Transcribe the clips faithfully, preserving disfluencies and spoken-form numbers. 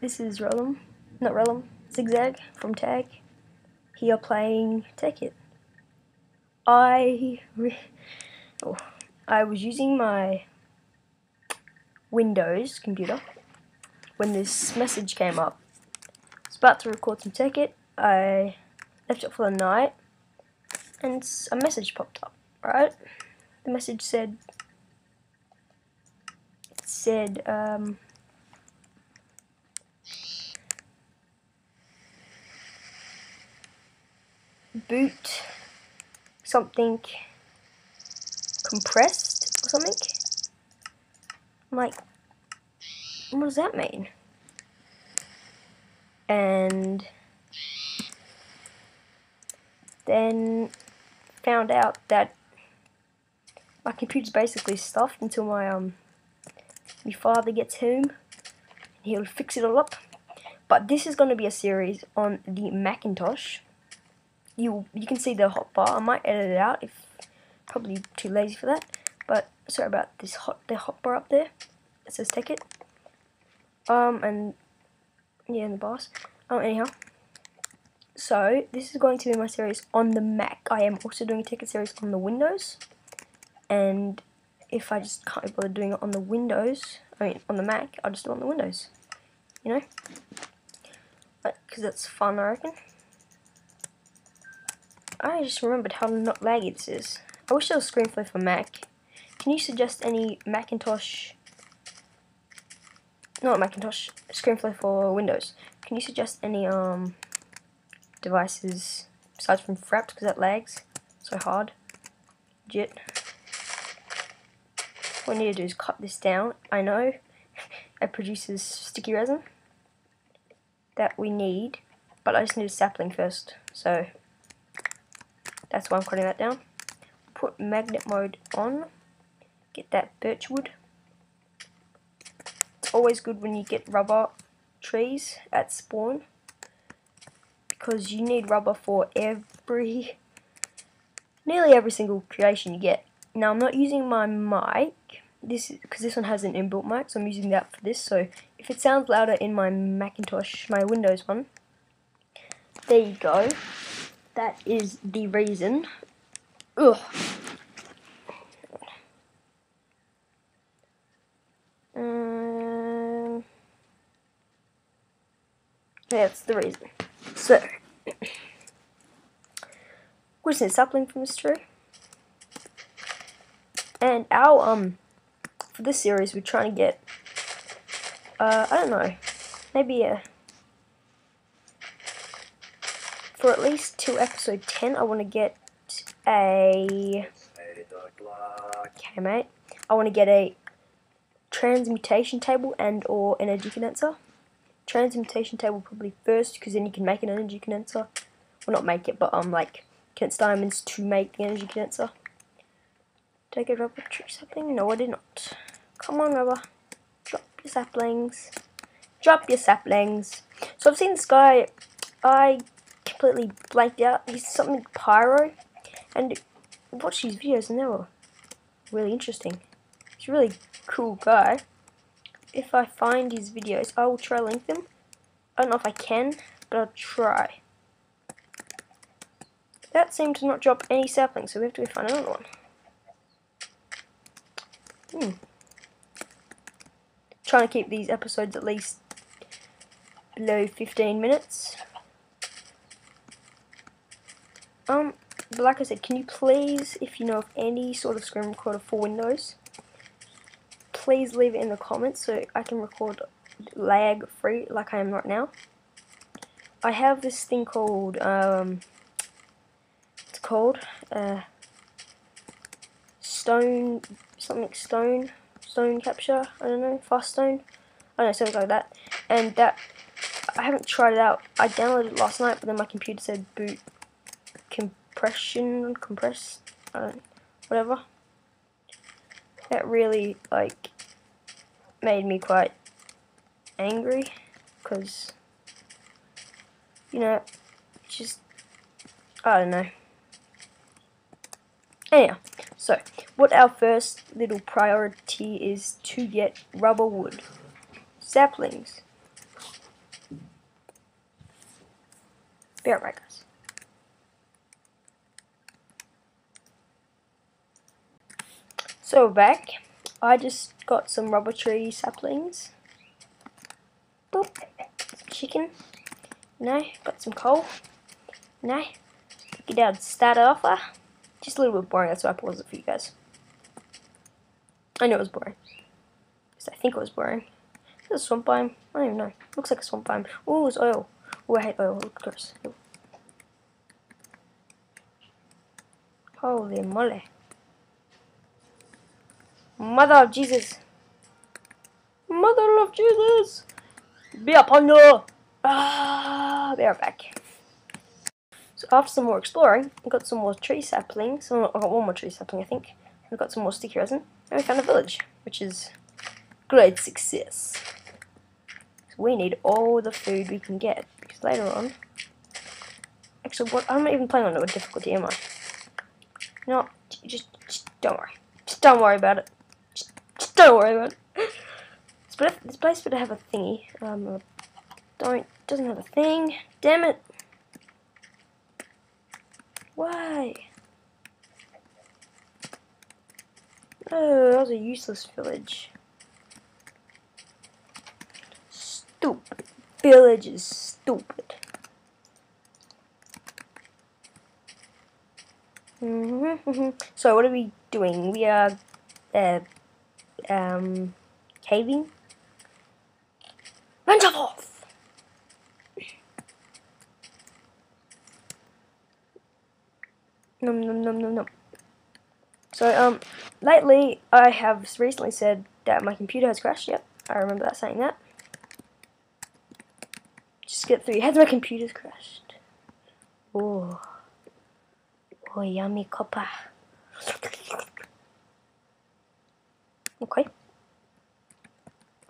This is Relum, not Relum, Zigzag from Tag, here playing Tekkit. I re oh, I was using my Windows computer when this message came up. I was about to record some Tekkit. I left it for the night, and a message popped up. Right, the message said it said um. boot something compressed or something. I'm like, what does that mean? And then found out that my computer's basically stuffed until my um my father gets home and he'll fix it all up. But this is going to be a series on the Macintosh. You you can see the hotbar. I might edit it out if probably too lazy for that. But sorry about this hot the hotbar up there. It says Tekkit. Um and yeah, in the bars. Um anyhow. So this is going to be my series on the Mac. I am also doing a Tekkit series on the Windows. And if I just can't be bothered doing it on the Windows, I mean on the Mac, I'll just do it on the Windows. You know? Because that's fun, I reckon. I just remembered how not laggy this is. I wish there was ScreenFlow for Mac. Can you suggest any Macintosh... Not Macintosh, ScreenFlow for Windows. Can you suggest any um devices besides from Fraps, because that lags so hard. Legit. What I need to do is cut this down. I know it produces sticky resin that we need, but I just need a sapling first, so that's why I'm cutting that down. Put magnet mode on. Get that birchwood. It's always good when you get rubber trees at spawn, because you need rubber for every, nearly every single creation you get. Now I'm not using my mic, this because this one has an inbuilt mic, so I'm using that for this. So if it sounds louder in my Macintosh, my Windows one, there you go. That is the reason. Ugh. Um, that's the reason. So, we're just gonna sapling from this tree. And our, um, for this series, we're trying to get, uh, I don't know, maybe a. For at least till episode ten, I want to get a. Okay, mate. I want to get a transmutation table and or energy condenser. Transmutation table probably first, because then you can make an energy condenser. Well, not make it, but um, like condense diamonds to make the energy condenser. Did I get rubber tree sapling? No, I did not. Come on, rubber. Drop your saplings. Drop your saplings. So I've seen this guy. I. completely blanked out. He's something Pyro, and watch his videos, and they were really interesting. He's a really cool guy. If I find his videos, I will try link them. I don't know if I can, but I'll try. That seemed to not drop any saplings, so we have to find another one. Hmm. Trying to keep these episodes at least below fifteen minutes. Um, but like I said, can you please, if you know of any sort of screen recorder for Windows, please leave it in the comments so I can record lag-free like I am right now. I have this thing called, um, it's called, uh, stone, something stone, stone capture, I don't know, FastStone, I don't know, something like that. And that, I haven't tried it out. I downloaded it last night, but then my computer said boot. Compression, compress, uh, whatever. That really like made me quite angry, because you know, just I don't know. Anyhow, so what our first little priority is to get rubber wood, saplings, Be right back, guys. So we're back. I just got some rubber tree saplings. Boop. Some chicken. No. Got some coal. No. Took it out and started off. Uh, just a little bit boring, that's why I paused it for you guys. I know it was boring. Because I think it was boring. Is it a swamp biome? I don't even know. Looks like a swamp biome. Ooh, it's oil. Ooh, I hate oil. It looks gross. Ooh. Holy moly. Mother of Jesus. Mother of Jesus. Be upon you. Ah, we are back. So after some more exploring, we got some more tree saplings. I got one more tree sapling, I think. We got some more sticky resin, and we found a village, which is great success. So we need all the food we can get because later on. Actually, what I'm not even playing on no difficulty, am I? No, just, just don't worry. Just don't worry about it. Just don't worry about it. This place better have a thingy. Um, don't doesn't have a thing. Damn it! Why? Oh, that was a useless village. Stupid village is stupid. Mm-hmm, mm-hmm. So what are we doing? We are uh, um caving. Venture forth. Nom nom nom nom nom. So um lately I have recently said that my computer has crashed. Yep, I remember that saying that. Just get through. Has my computer's crashed? Oh. Oh, yummy copper. Okay.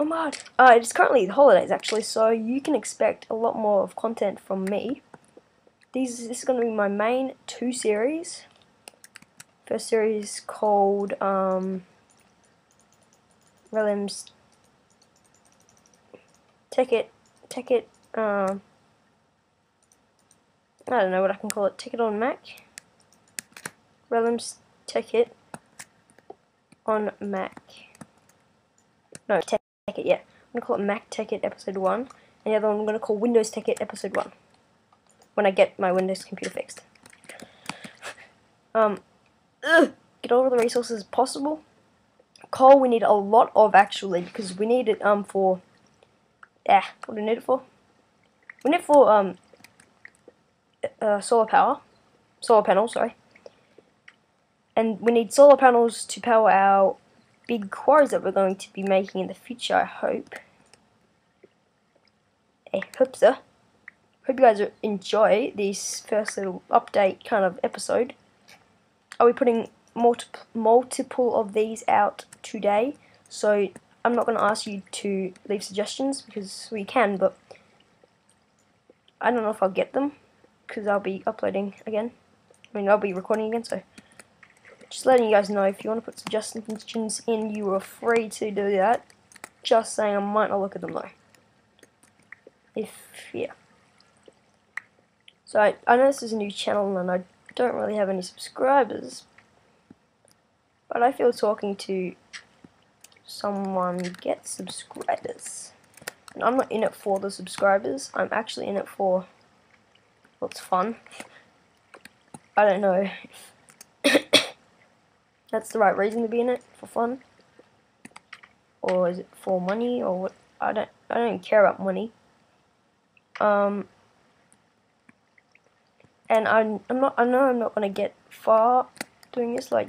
Oh my god. Uh, it's currently holidays actually, so you can expect a lot more of content from me. These this is going to be my main two series. First series called um, Relum's Tekkit, Tekkit. Um, I don't know what I can call it. Tekkit on Mac. Relum's Tekkit on Mac. No, Tekkit, yeah. I'm going to call it Mac Tekkit Episode one. And the other one I'm going to call Windows Tekkit Episode one. When I get my Windows computer fixed. um, ugh, get all of the resources possible. Coal we need a lot of actually, because we need it um for... Yeah, what do we need it for? We need it for um, uh, solar power. Solar panels, sorry. And we need solar panels to power our big quarries that we're going to be making in the future, I hope. I hope so. Hope you guys enjoy this first little update kind of episode. I'll be putting multiple, multiple of these out today. So I'm not going to ask you to leave suggestions because we can, but I don't know if I'll get them because I'll be uploading again. I mean, I'll be recording again, so... Just letting you guys know, if you want to put suggestions in, you are free to do that. Just saying, I might not look at them though. If, yeah. So, I, I know this is a new channel and I don't really have any subscribers. But I feel talking to someone gets subscribers. And I'm not in it for the subscribers, I'm actually in it for what's fun. I don't know if that's the right reason to be in it, for fun, or is it for money, or what? I don't, I don't care about money. Um, and I'm, I'm not, I know I'm not gonna get far doing this. Like,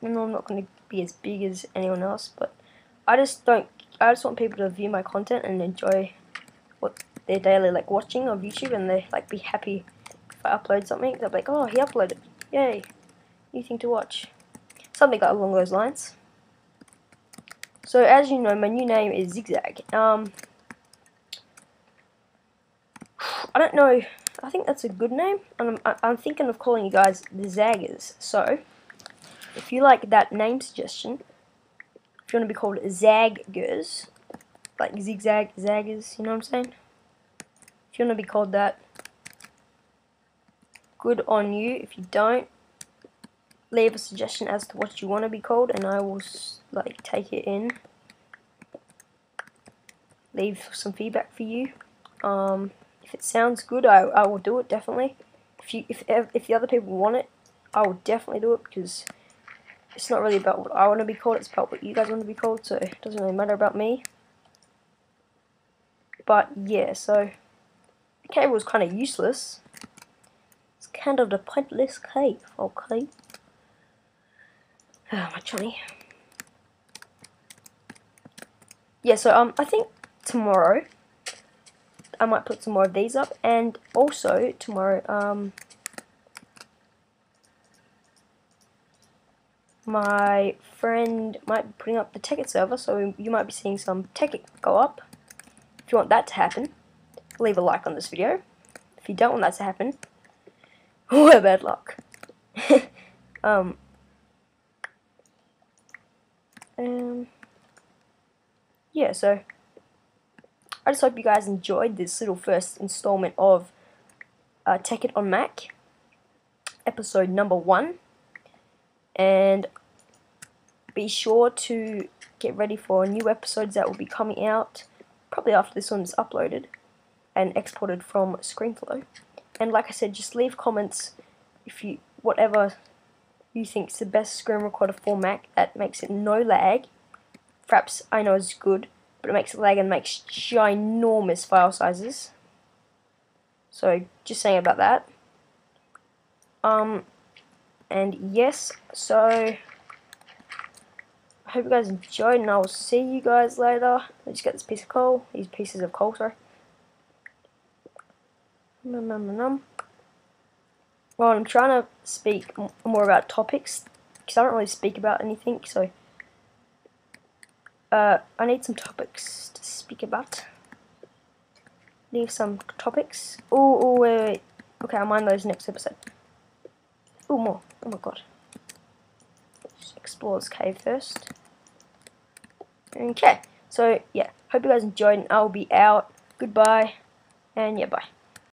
I know I'm not gonna be as big as anyone else, but I just don't. I just want people to view my content and enjoy what they're daily like watching on YouTube, and they like be happy if I upload something. They'll be like, oh, he uploaded, yay, new thing to watch. Something like along those lines. So as you know, my new name is Zigzag. Um, I don't know. I think that's a good name, and I'm, I'm thinking of calling you guys the Zaggers. So if you like that name suggestion, if you want to be called Zaggers, like Zigzag, Zaggers, you know what I'm saying? If you want to be called that, good on you. If you don't, leave a suggestion as to what you want to be called, and I will like take it in, leave some feedback for you. Um, if it sounds good, I, I will do it, definitely. If you if if the other people want it, I will definitely do it, because it's not really about what I want to be called, it's about what you guys want to be called, so it doesn't really matter about me. But yeah, so the cable is kind of useless. It's kind of the pointless cave, okay? Oh, my Johnny. Yeah, so um, I think tomorrow I might put some more of these up, and also tomorrow um, my friend might be putting up the Tekkit server, so you might be seeing some Tekkit go up. If you want that to happen, leave a like on this video. If you don't want that to happen, well, bad luck. um, um, yeah, so I just hope you guys enjoyed this little first installment of uh, Tekkit on Mac, episode number one, and be sure to get ready for new episodes that will be coming out probably after this one is uploaded and exported from ScreenFlow. And like I said, just leave comments if you whatever you think is the best screen recorder for Mac that makes it no lag. Fraps I know is good, but it makes it lag and makes ginormous file sizes. So just saying about that. Um, and yes, so I hope you guys enjoyed, and I will see you guys later. Let's get this piece of coal. These pieces of coal, sorry. Nom, nom, nom, nom. Well, I'm trying to speak m more about topics, because I don't really speak about anything, so uh, I need some topics to speak about. Leave some topics. Oh, oh, wait, wait. Okay, I'll mind those next episode. Oh, more. Oh my god. Explore this cave first. Okay, so yeah, hope you guys enjoyed, and I'll be out. Goodbye, and yeah, bye.